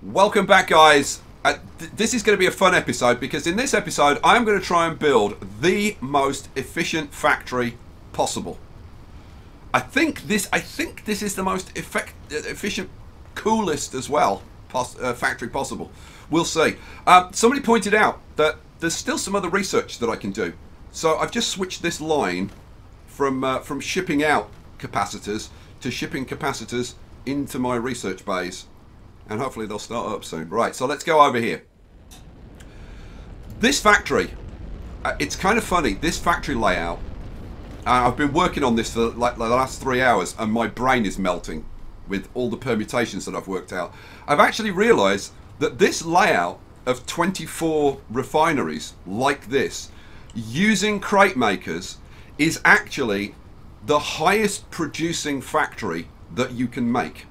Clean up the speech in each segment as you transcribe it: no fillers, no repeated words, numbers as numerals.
Welcome back, guys. This is going to be a fun episode because in this episode I'm going to try and build the most efficient factory possible. I think this is the most efficient, coolest as well factory possible. We'll see. Somebody pointed out that there's still some other research that I can do, so I've just switched this line from shipping out capacitors to shipping capacitors into my research bays. And hopefully they'll start up soon. Right, so let's go over here. This factory, it's kind of funny, this factory layout, I've been working on this for like the last 3 hours and my brain is melting with all the permutations that I've worked out. I've actually realized that this layout of 24 refineries like this, using crate makers, is actually the highest producing factory that you can make.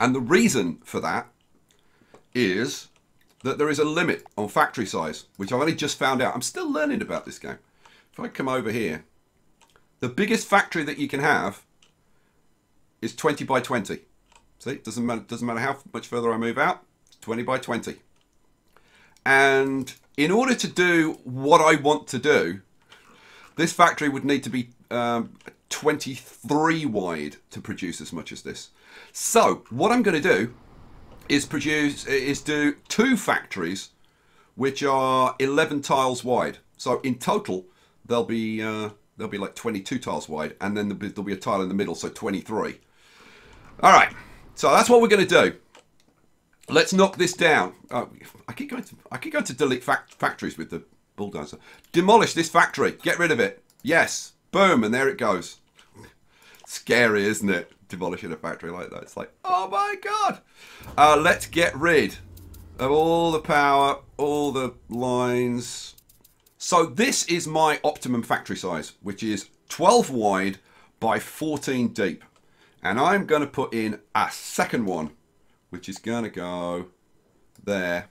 And the reason for that is that there is a limit on factory size, which I've only just found out. I'm still learning about this game. If I come over here, the biggest factory that you can have is 20 by 20. See, it doesn't matter how much further I move out, 20 by 20. And in order to do what I want to do, this factory would need to be 23 wide to produce as much as this. So what I'm going to do is do 2 factories which are 11 tiles wide. So in total they'll be like 22 tiles wide, and then there'll be a tile in the middle, so 23. All right, so that's what we're going to do. Let's knock this down. Oh, I keep going to delete factories with the bulldozer. Demolish this factory. Get rid of it. Yes. Boom, and there it goes. Scary, isn't it? Demolishing a factory like that. It's like, oh my God. Let's get rid of all the power, all the lines. So this is my optimum factory size, which is 12 wide by 14 deep. And I'm going to put in a second one, which is going to go there.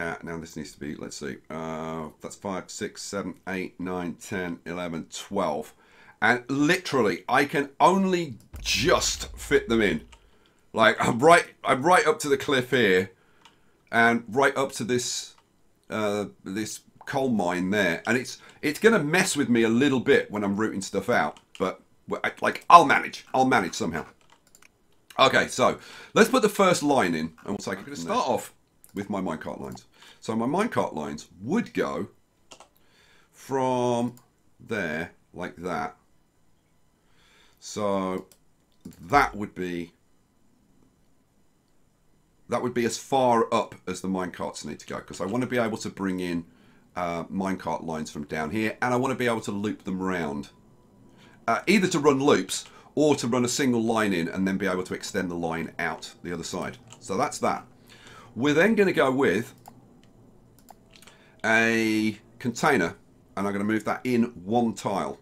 Now this needs to be, let's see, that's 5, 6, 7, 8, 9, 10, 11, 12. And literally, I can only just fit them in. Like, I'm right up to the cliff here, and right up to this this coal mine there. And it's going to mess with me a little bit when I'm routing stuff out. But, like, I'll manage somehow. Okay, so, let's put the first line in. And we'll take it. I'm going to start off with my minecart lines. So my minecart lines would go from there, like that. So that would be as far up as the minecarts need to go, because I want to be able to bring in minecart lines from down here, and I want to be able to loop them round. Either to run loops, or to run a single line in and then be able to extend the line out the other side. So that's that. We're then going to go with a container, and I'm going to move that in 1 tile.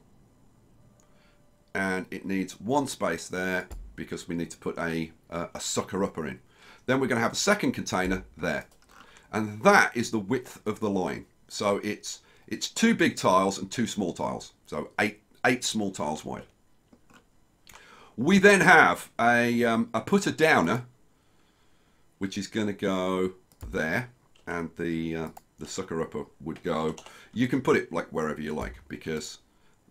And it needs 1 space there because we need to put a sucker-upper in. Then we're going to have a second container there. And that is the width of the line. So it's 2 big tiles and 2 small tiles. So eight small tiles wide. We then have a putter downer, which is going to go there, and the sucker upper would go. You can put it like wherever you like, because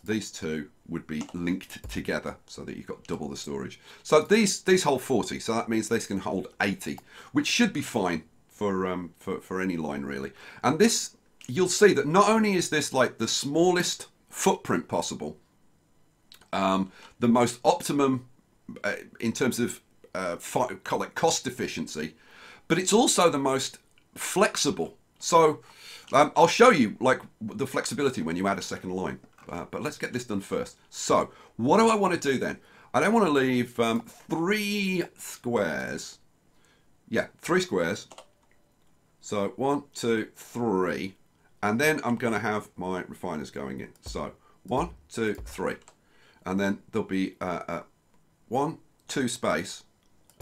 these 2 would be linked together so that you've got double the storage. So these hold 40, so that means these can hold 80, which should be fine for any line really. And this, you'll see that not only is this like the smallest footprint possible, the most optimum in terms of call it cost efficiency, but it's also the most flexible. So I'll show you like the flexibility when you add a second line, but let's get this done first. So what do I want to do then? I don't want to leave 3 squares. Yeah, 3 squares. So 1, 2, 3, and then I'm going to have my refiners going in. So 1, 2, 3, and then there'll be 1, 2 space.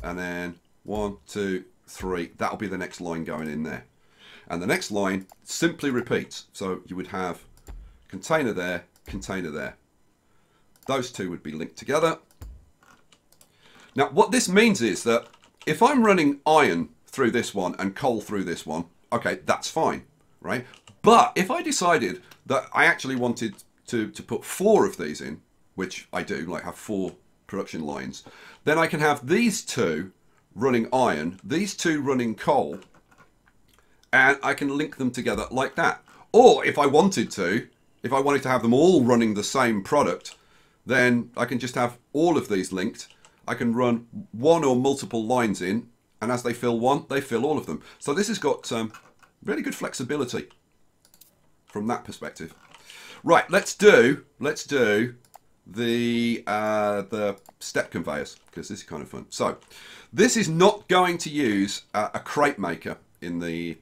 And then 1, 2, 3, that'll be the next line going in there. And the next line simply repeats. So you would have container there, container there. Those 2 would be linked together. Now, what this means is that if I'm running iron through this one and coal through this one, okay, that's fine, right? But if I decided that I actually wanted to put 4 of these in, which I do, like have 4 production lines, then I can have these 2 running iron, these 2 running coal, and I can link them together like that. Or if I wanted to, if I wanted to have them all running the same product, then I can just have all of these linked. I can run one or multiple lines in, and as they fill one, they fill all of them. So this has got really good flexibility from that perspective. Right, let's do the step conveyors, because this is kind of fun. So this is not going to use a crate maker in the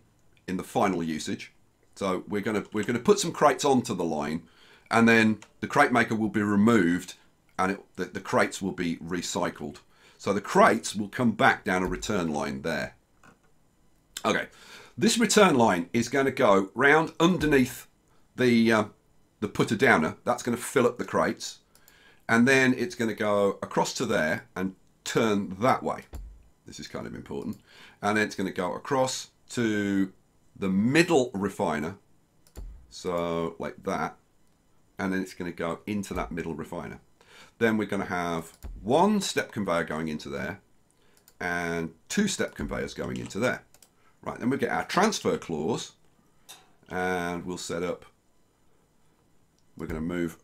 final usage. So we're gonna put some crates onto the line, and then the crate maker will be removed, and the crates will be recycled. So the crates will come back down a return line there. Okay, this return line is going to go round underneath the putter downer. That's going to fill up the crates, and then it's going to go across to there and turn that way. This is kind of important, and then it's going to go across to the middle refiner, so like that, and then it's going to go into that middle refiner. Then we're going to have 1 step conveyor going into there and 2 step conveyors going into there. Right, then we get our transfer clause, and we'll set up, we're going to move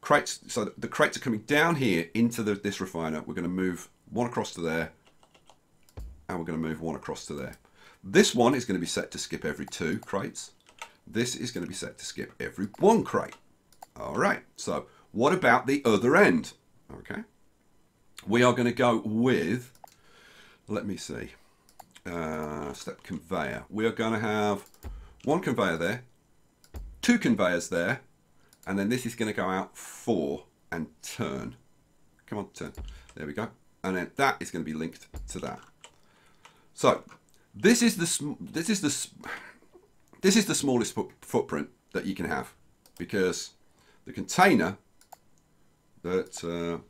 crates, so the crates are coming down here into this refiner. We're going to move 1 across to there, and we're going to move 1 across to there. This one is going to be set to skip every 2 crates. This is going to be set to skip every 1 crate. All right, so what about the other end? Okay, we are going to go with, let me see, step conveyor. We are going to have 1 conveyor there, 2 conveyors there, and then this is going to go out 4 and turn. Come on, turn. There we go. And then that is going to be linked to that. So this is the smallest footprint that you can have, because the container that we're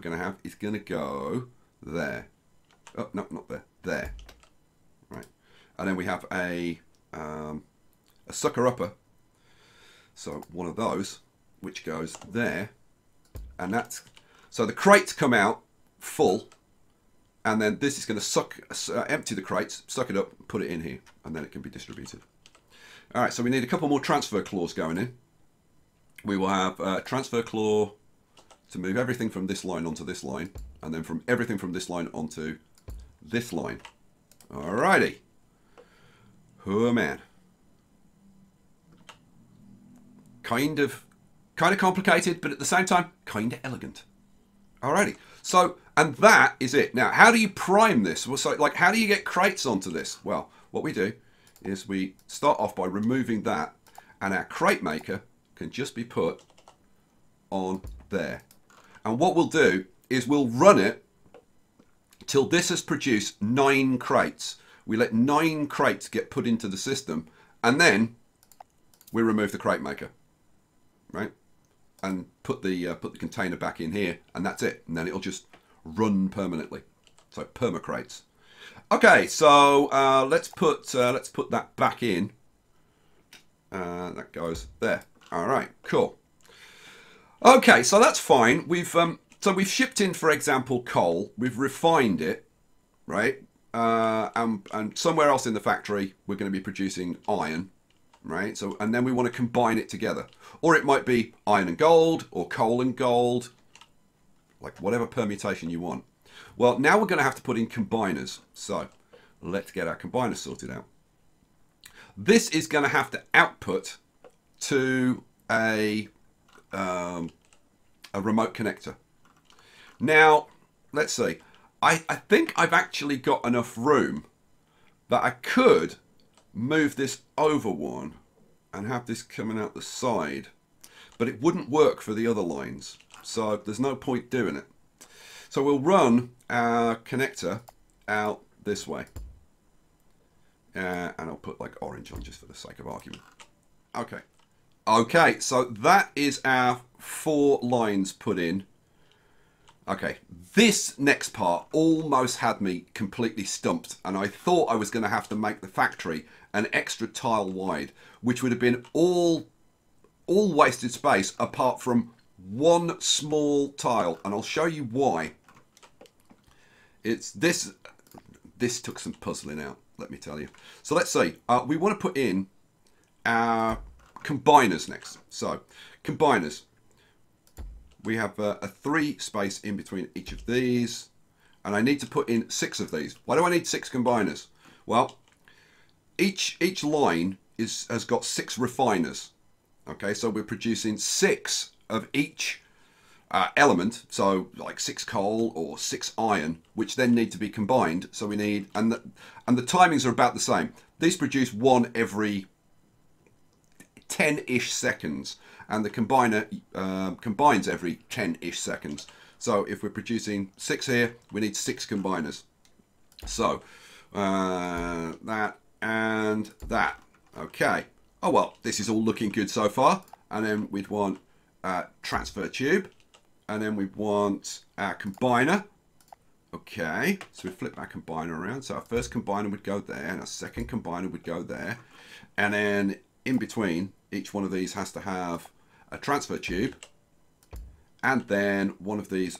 going to have is going to go there. Oh no, not there. There, right? And then we have a sucker upper, so 1 of those, which goes there, and that's, so the crates come out full, and then this is going to empty the crates, suck it up, put it in here, and then it can be distributed. All right, so we need a couple more transfer clauses going in. We will have a transfer clause to move everything from this line onto this line, and then from everything from this line onto this line. Alrighty. Oh man. Kind of complicated, but at the same time, kind of elegant. Alrighty. So, and that is it. Now, how do you prime this? Well, so, like, how do you get crates onto this? Well, what we do is we start off by removing that, and our crate maker can just be put on there. And what we'll do is we'll run it till this has produced 9 crates. We let 9 crates get put into the system, and then we remove the crate maker, right? And put the container back in here, and that's it. And then it'll just run permanently. So perma crates. Okay, so let's put that back in. That goes there. All right, cool. Okay, so that's fine. We've shipped in, for example, coal. We've refined it, right? And somewhere else in the factory, we're going to be producing iron, right? So, and then we want to combine it together, or it might be iron and gold, or coal and gold, like whatever permutation you want. Well, now we're going to have to put in combiners. So, let's get our combiners sorted out. This is going to have to output to a remote connector. Now, let's see. I think I've actually got enough room that I could move this over 1 and have this coming out the side, but it wouldn't work for the other lines. So there's no point doing it. So we'll run our connector out this way. And I'll put like orange on just for the sake of argument. Okay. Okay, so that is our 4 lines put in, Okay, this next part almost had me completely stumped, and I thought I was going to have to make the factory an extra tile wide, which would have been all wasted space apart from one small tile, and I'll show you why. It's this took some puzzling out, let me tell you. So let's see, we want to put in our combiners next. So combiners, we have a 3 space in between each of these, and I need to put in 6 of these. Why do I need 6 combiners? Well, each line has got 6 refiners. Okay, so we're producing 6 of each element, so like 6 coal or 6 iron, which then need to be combined. So we need, and the timings are about the same. These produce 1 every 10-ish seconds, and the combiner combines every 10-ish seconds. So if we're producing 6 here, we need 6 combiners. So that and that. Okay. Oh well, this is all looking good so far. And then we'd want transfer tube, and then we want our combiner. Okay, so we flip our combiner around. So our first combiner would go there, and our second combiner would go there, and then in between each one of these has to have a transfer tube, and then one of these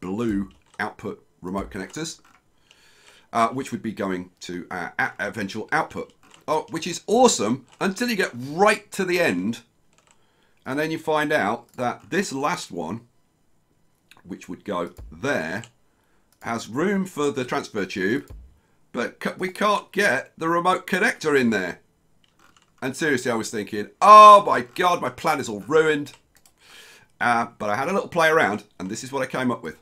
blue output remote connectors, which would be going to our eventual output. Oh, which is awesome until you get right to the end, and then you find out that this last one, which would go there, has room for the transfer tube, but we can't get the remote connector in there. And seriously, I was thinking, oh my God, my plan is all ruined. But I had a little play around, and this is what I came up with.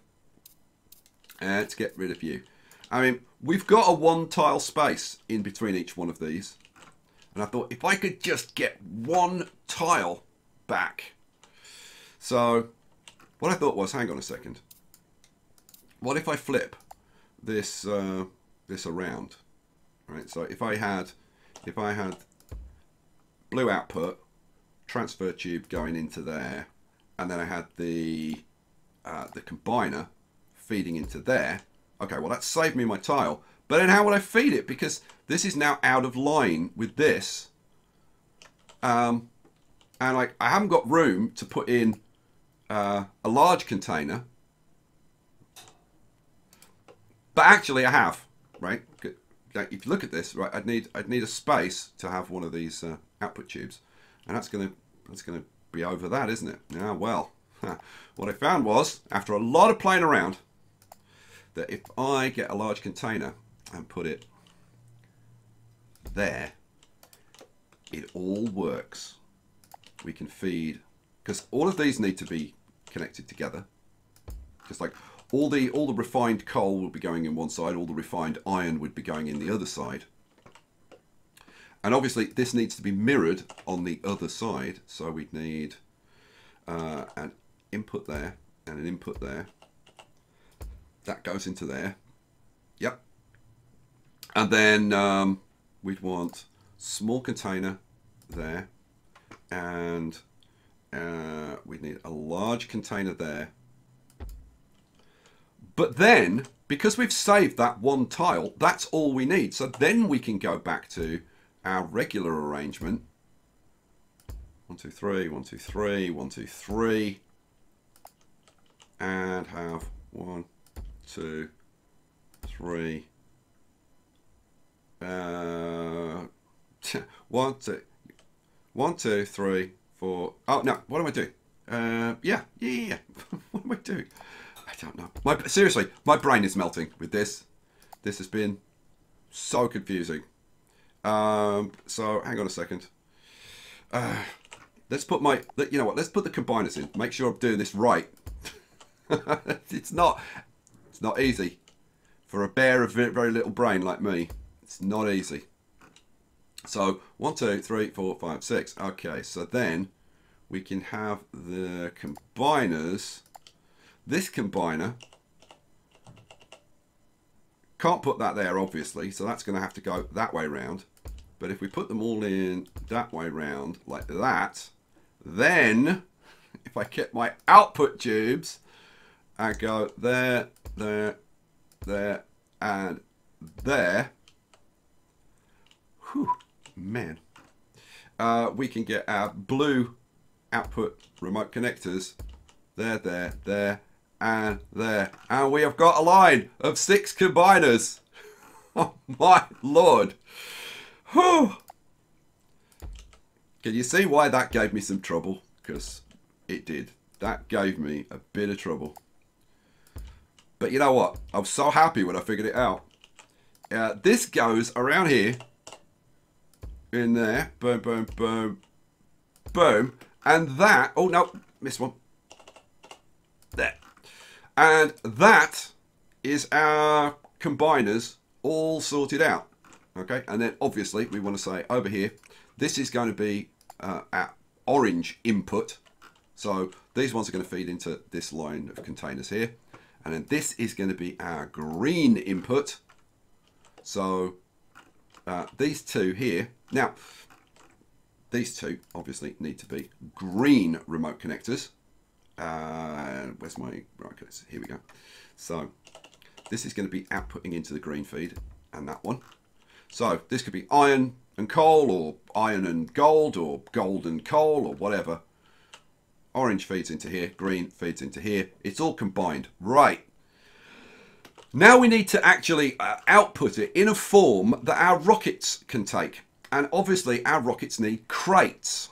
Let's get rid of you. I mean, we've got a 1 tile space in between each one of these. And I thought, if I could just get 1 tile back. So what I thought was, hang on a second. What if I flip this this around? Right, so if I had blue output, transfer tube going into there, and then I had the combiner feeding into there. Okay, well that saved me my tile, but then how would I feed it? Because this is now out of line with this, and like I haven't got room to put in a large container, but actually I have, right? If you look at this, right, I'd need a space to have one of these output tubes, and that's gonna be over that, isn't it? Yeah, well, what I found was, after a lot of playing around, that if I get a large container and put it there, it all works. We can feed, because all of these need to be connected together, because like all the refined coal will be going in one side, all the refined iron would be going in the other side. And obviously this needs to be mirrored on the other side. So we'd need an input there and an input there. That goes into there. Yep. And then we'd want small container there. And we'd need a large container there. But then, because we've saved that 1 tile, that's all we need. So then we can go back to our regular arrangement. 1, 2, 3, 1, 2, 3, 1, 2, 3. And have 1, 2, 3. 1, 2, 1, 2, 3, 4. Oh no, what am I doing? Yeah. What am I doing? I don't know. Seriously, my brain is melting with this. This has been so confusing. So hang on a second. Let's put my, you know what, let's put the combiners in. Make sure I'm doing this right. It's not easy for a bear of very little brain like me. It's not easy. So 1, 2, 3, 4, 5, 6. Okay, so then we can have the combiners. This combiner, can't put that there obviously, so that's going to have to go that way round. But if we put them all in that way round like that, then if I get my output tubes I go there, and there. Whew, man. We can get our blue output remote connectors there, and there. And we have got a line of 6 combiners. Oh my lord. Whew. Can you see why that gave me some trouble? Because it did. That gave me a bit of trouble. But you know what? I'm so happy when I figured it out. This goes around here. In there. Boom, boom, boom. Boom. And that... Oh, no. Missed one. There. And that is our combiners all sorted out. Okay. And then, obviously, we want to say over here, this is going to be our orange input. So these ones are going to feed into this line of containers here. And then this is going to be our green input. So these two here. Now, these two obviously need to be green remote connectors. Where's my right connector? Here we go. So this is going to be outputting into the green feed and that one. So this could be iron and coal, or iron and gold, or gold and coal, or whatever. Orange feeds into here, green feeds into here. It's all combined. Right. Now we need to actually output it in a form that our rockets can take. And obviously our rockets need crates.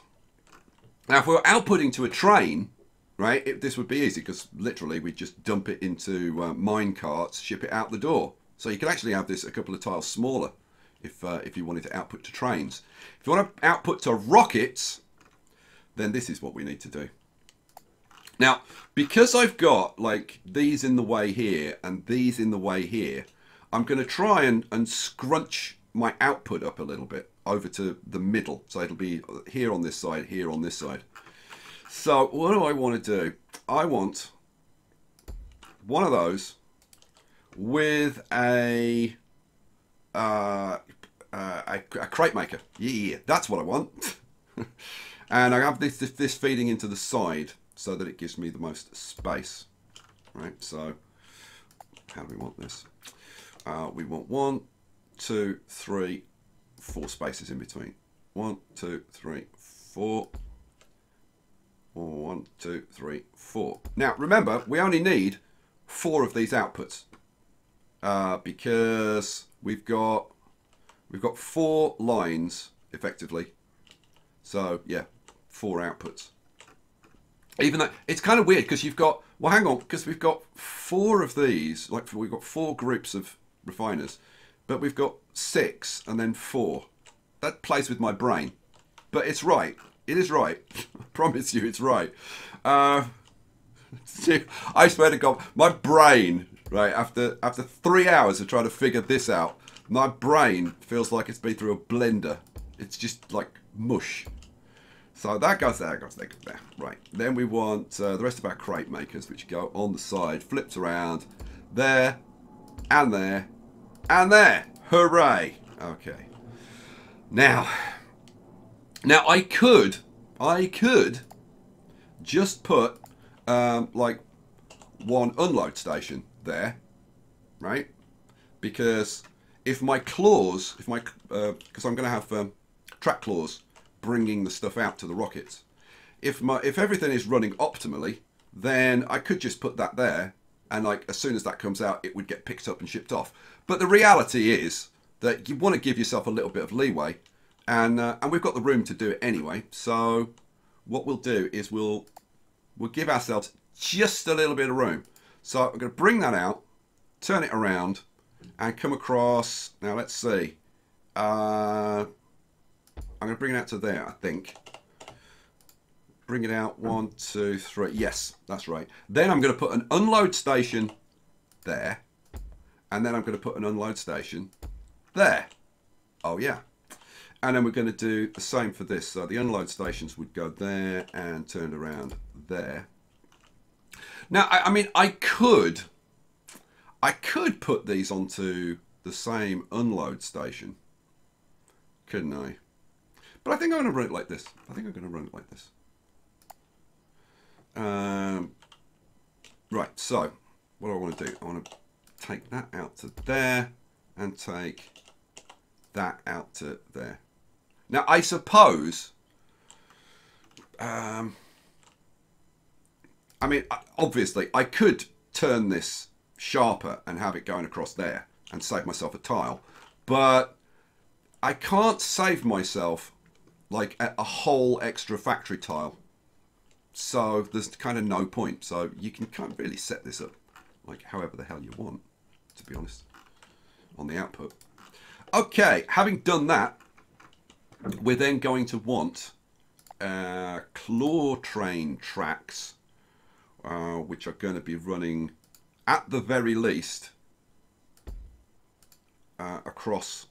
Now if we were outputting to a train, right, this would be easy, because literally we just dump it into mine carts, ship it out the door. So you can actually have this a couple of tiles smaller if you wanted to output to trains. If you want to output to rockets, then this is what we need to do. Now, because I've got like these in the way here and these in the way here, I'm going to try and scrunch my output up a little bit over to the middle. So it'll be here on this side, here on this side. So what do I want to do? I want one of those with a crate maker. Yeah, that's what I want. And I have this feeding into the side, so that it gives me the most space, right? So how do we want this? We want 1, 2, 3, 4 spaces in between. 1, 2, 3, 4. 1, 2, 3, 4. Now remember, we only need 4 of these outputs because we've got 4 lines effectively. So yeah, 4 outputs. Even though it's kind of weird, because you've got, well, hang on, because we've got 4 of these, like we've got 4 groups of refiners, but we've got 6 and then 4. That plays with my brain, but it's right. It is right. I promise you, it's right. I swear to God, my brain, right, after 3 hours of trying to figure this out, my brain feels like it's been through a blender. It's just like mush. So that goes there, goes there, goes there. Right, then we want the rest of our crate makers, which go on the side, flips around, there, and there, and there. Hooray! Okay. Now I could just put like 1 unload station there, right? Because if my claws, because I'm going to have track claws bringing the stuff out to the rockets. If everything is running optimally, then I could just put that there, and like as soon as that comes out, it would get picked up and shipped off. But the reality is that you want to give yourself a little bit of leeway, and we've got the room to do it anyway. So what we'll do is we'll give ourselves just a little bit of room. So I'm going to bring that out, turn it around, and come across. Now let's see. I'm going to bring it out to there, I think. Bring it out, 1, 2, 3. Yes, that's right. Then I'm going to put an unload station there. And then I'm going to put an unload station there. Oh, yeah. And then we're going to do the same for this. So the unload stations would go there and turned around there. Now, I mean, I could put these onto the same unload station, couldn't I? But I think I'm going to run it like this. Right, so what do I want to do? I want to take that out to there and take that out to there. Now, I suppose, I mean, obviously, I could turn this sharper and have it going across there and save myself a tile, but I can't save myself like a whole extra factory tile. So there's kind of no point. So you can kind of really set this up like however the hell you want, to be honest, on the output. Okay, having done that, we're then going to want claw train tracks, which are going to be running at the very least across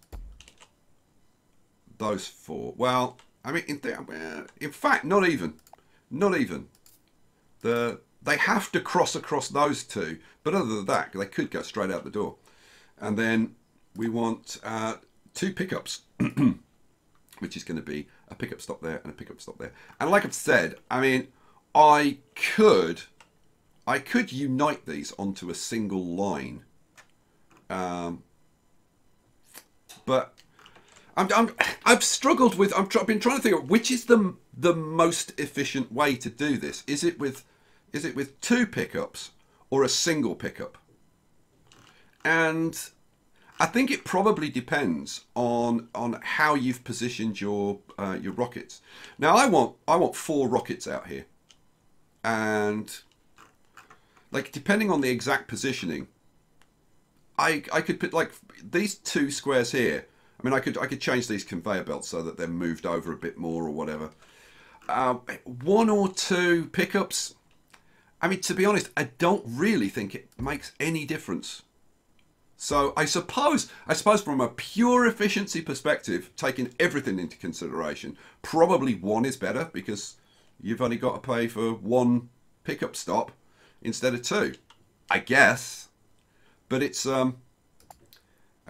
those four. Well, I mean, in fact, not even. They have to cross across those two, but other than that, they could go straight out the door. And then we want two pickups, which is going to be a pickup stop there and a pickup stop there. And like I've said, I mean, I could unite these onto a single line, but I've struggled with. I've been trying to think of which is the most efficient way to do this. Is it with two pickups or a single pickup? And I think it probably depends on how you've positioned your rockets. Now I want four rockets out here, and like depending on the exact positioning, I could put like these two squares here. I mean, I could change these conveyor belts so that they're moved over a bit more or whatever. One or two pickups. I mean, to be honest, I don't really think it makes any difference. So I suppose from a pure efficiency perspective, taking everything into consideration, probably one is better because you've only got to pay for one pickup stop instead of two, I guess. But it's, I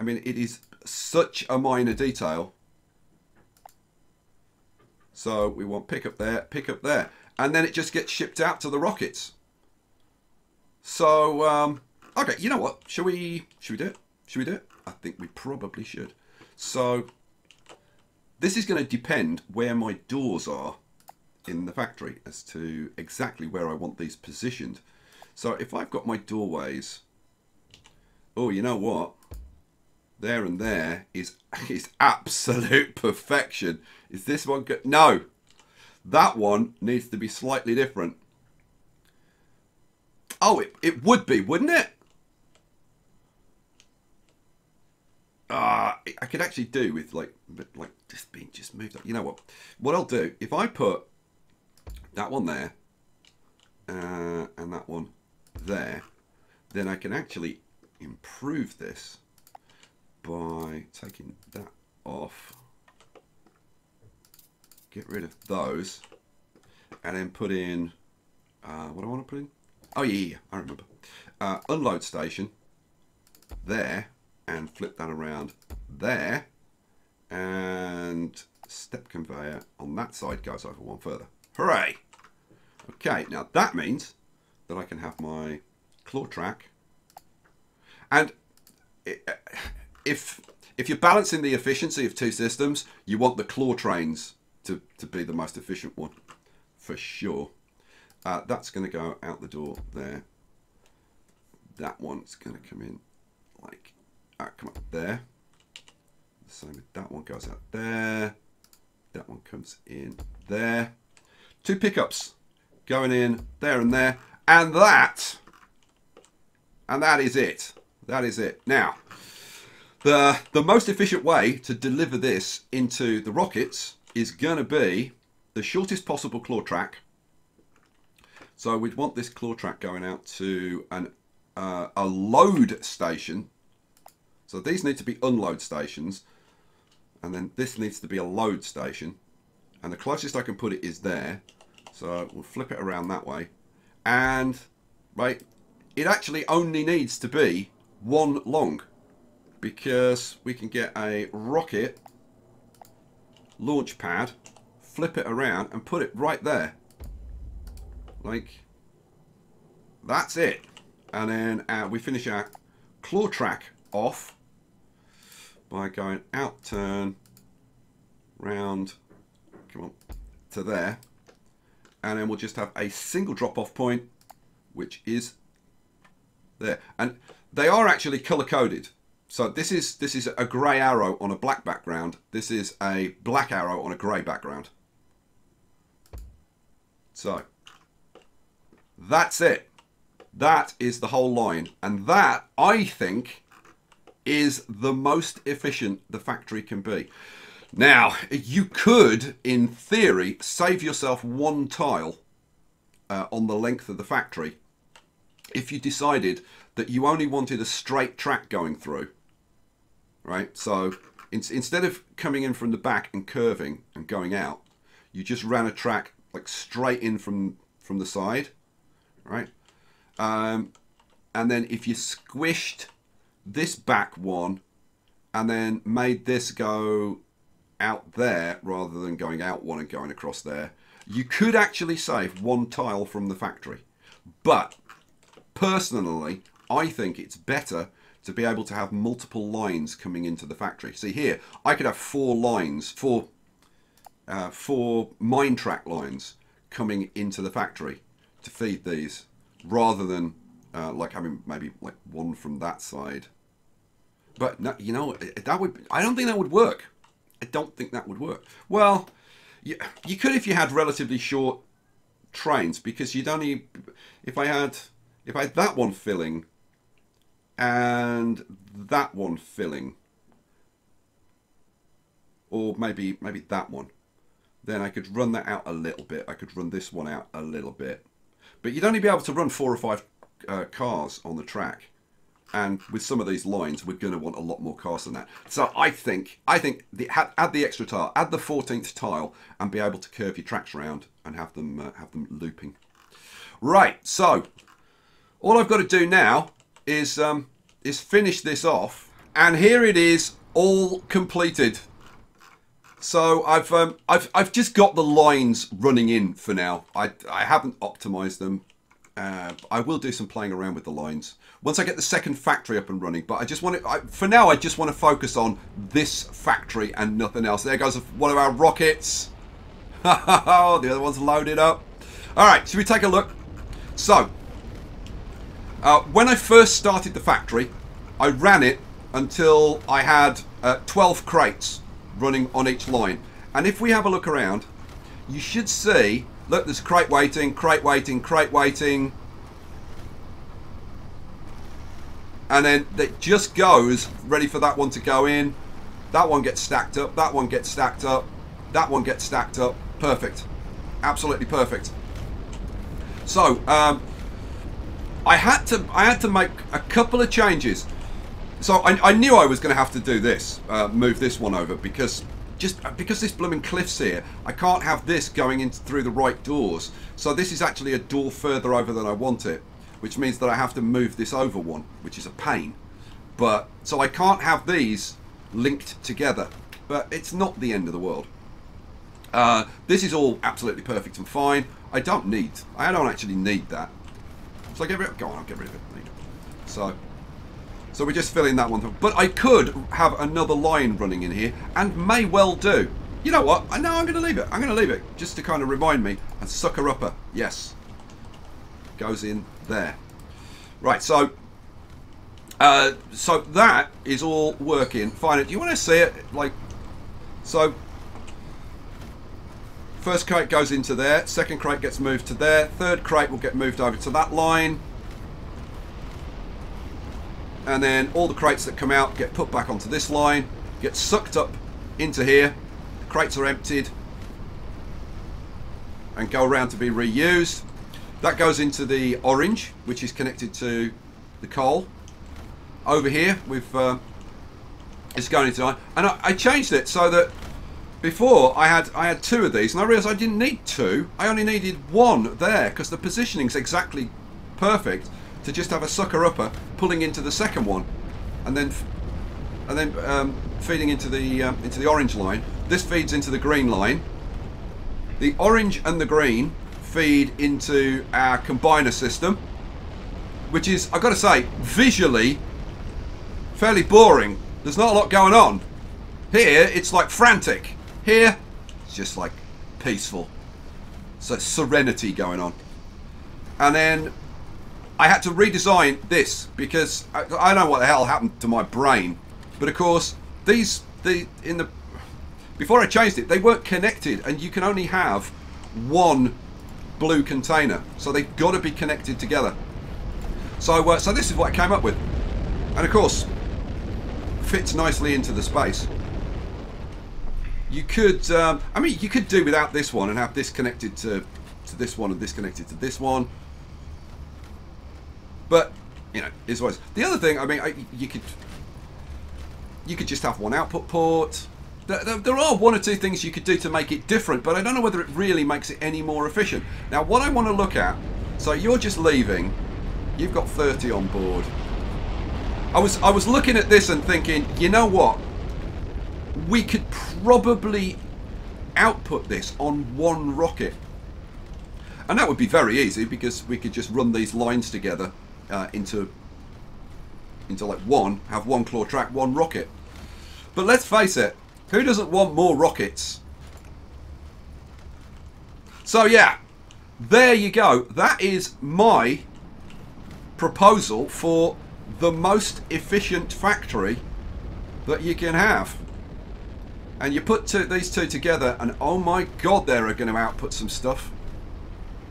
mean, it is such a minor detail. So we want pick up there, and then it just gets shipped out to the rockets. So okay, you know what? Should we do it? Should we do it? I think we probably should. So this is going to depend where my doors are in the factory as to exactly where I want these positioned. So if I've got my doorways, oh, you know what? There and there is absolute perfection. Is this one good? No, that one needs to be slightly different. Oh, it would be, wouldn't it? I could actually do with like just being just moved up. You know what? What I'll do if I put that one there and that one there, then I can actually improve this by taking that off, get rid of those, and then put in what do I want to put in? Oh yeah, I remember. Unload station there, and flip that around there, and step conveyor on that side goes over one further. Hooray! Okay, now that means that I can have my claw track, and it, If you're balancing the efficiency of two systems, you want the claw trains to be the most efficient one, for sure. That's going to go out the door there. That one's going to come in like, come up there. The same with that one goes out there. That one comes in there. Two pickups going in there and there. And that is it. That is it. Now, the most efficient way to deliver this into the rockets is going to be the shortest possible claw track. So we'd want this claw track going out to a load station. So these need to be unload stations. And then this needs to be a load station. And the closest I can put it is there. So we'll flip it around that way. And right, it actually only needs to be one long, because we can get a rocket launch pad, flip it around and put it right there. Like, that's it. And then we finish our claw track off by going out turn, round, come on, to there. And then we'll just have a single drop off point, which is there. And they are actually color coded. So this is a grey arrow on a black background. This is a black arrow on a grey background. So that's it. That is the whole line. And that, I think, is the most efficient the factory can be. Now, you could, in theory, save yourself one tile on the length of the factory if you decided that you only wanted a straight track going through. Right, so instead of coming in from the back and curving and going out, you just ran a track like straight in from the side, right? And then if you squished this back one and then made this go out there rather than going out one and going across there, you could actually save one tile from the factory. But personally, I think it's better to be able to have multiple lines coming into the factory. See here, I could have four lines, four mine track lines coming into the factory to feed these, rather than like having maybe like one from that side. But no, you know, I don't think that would work. I don't think that would work. Well, you could if you had relatively short trains, because you'd only, if I had that one filling and that one filling, or maybe that one, then I could run that out a little bit. I could run this one out a little bit. But you'd only be able to run 4 or 5 cars on the track. And with some of these lines, we're going to want a lot more cars than that. So I think add the extra tile, add the 14th tile, and be able to curve your tracks around and have them looping. Right, so all I've got to do now is finish this off. And here it is, all completed. So I've just got the lines running in for now. I haven't optimized them. I will do some playing around with the lines once I get the second factory up and running. But I just want to, for now, I just want to focus on this factory and nothing else. There goes one of our rockets. The other one's loaded up. All right, should we take a look? So when I first started the factory, I ran it until I had 12 crates running on each line. And if we have a look around, you should see, look, there's crate waiting, crate waiting, crate waiting. And then it just goes, ready for that one to go in. That one gets stacked up, that one gets stacked up, that one gets stacked up. Perfect, absolutely perfect. So I had to make a couple of changes. So I knew I was going to have to do this, move this one over, because this blooming cliff's here, I can't have this going in through the right doors. So this is actually a door further over than I want it, which means that I have to move this over one, which is a pain. But so I can't have these linked together, but it's not the end of the world. This is all absolutely perfect and fine. I don't actually need that. So I get rid of it. Go on, I'll get rid of it. So we're just filling that one through. But I could have another line running in here, and may well do. You know what? No, I'm going to leave it. I'm going to leave it just to kind of remind me. And sucker upper, yes, goes in there. Right. So, so that is all working fine. Do you want to see it? Like, so first crate goes into there. Second crate gets moved to there. Third crate will get moved over to that line. And then all the crates that come out get put back onto this line, get sucked up into here. The crates are emptied and go around to be reused. That goes into the orange, which is connected to the coal. Over here, it's going into iron. And I changed it so that before I had 2 of these, and I realised I didn't need 2. I only needed 1 there, because the positioning's exactly perfect to just have a sucker upper pulling into the second one, and then feeding into the orange line. This feeds into the green line. The orange and the green feed into our combiner system, which is, I've got to say, visually fairly boring. There's not a lot going on. Here, it's like frantic. Here, it's just like peaceful. So serenity going on. And then I had to redesign this because I know what the hell happened to my brain. But of course, before I changed it, they weren't connected, and you can only have one blue container, so they've got to be connected together. So this is what I came up with, and of course, fits nicely into the space. You could, I mean, you could do without this one and have this connected to this one and this connected to this one. But you know, is what it is. The other thing, I mean, you could just have one output port. There are one or two things you could do to make it different, but I don't know whether it really makes it any more efficient. Now, what I want to look at, so you're just leaving, you've got 30 on board. I was looking at this and thinking, you know what? We could probably output this on one rocket. And that would be very easy because we could just run these lines together into like one, have one claw track, one rocket. But let's face it, who doesn't want more rockets? So yeah, there you go. That is my proposal for the most efficient factory that you can have. And you put these two together and oh my God, they are going to output some stuff.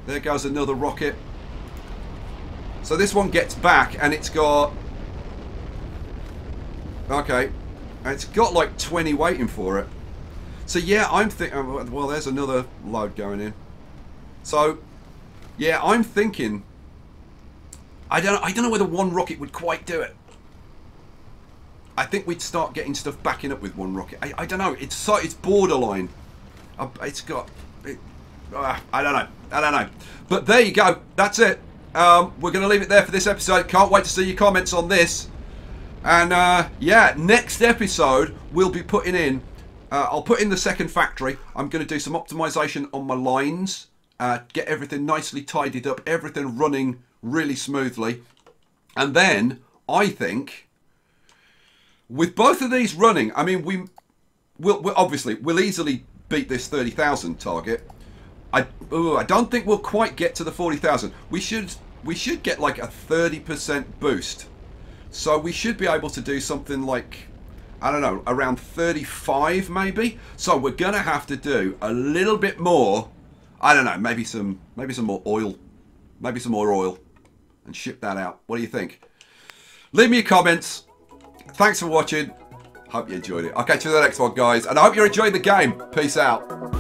There goes another rocket. So this one gets back and it's got... Okay. It's got like 20 waiting for it. So yeah, I'm thinking, well, there's another load going in. So yeah, I'm thinking, I don't know whether one rocket would quite do it. I think we'd start getting stuff backing up with one rocket. I don't know, it's borderline. I don't know. But there you go, that's it. We're gonna leave it there for this episode. Can't wait to see your comments on this. And yeah, next episode we'll be putting in, I'll put in the second factory. I'm going to do some optimization on my lines, get everything nicely tidied up, everything running really smoothly. And then I think with both of these running, I mean, we'll easily beat this 30,000 target. I don't think we'll quite get to the 40,000. We should get like a 30% boost. So we should be able to do something like, I don't know, around 35 maybe. So we're going to have to do a little bit more. I don't know, maybe some more oil. Maybe some more oil and ship that out. What do you think? Leave me your comments. Thanks for watching. Hope you enjoyed it. I'll catch you in the next one, guys. And I hope you're enjoying the game. Peace out.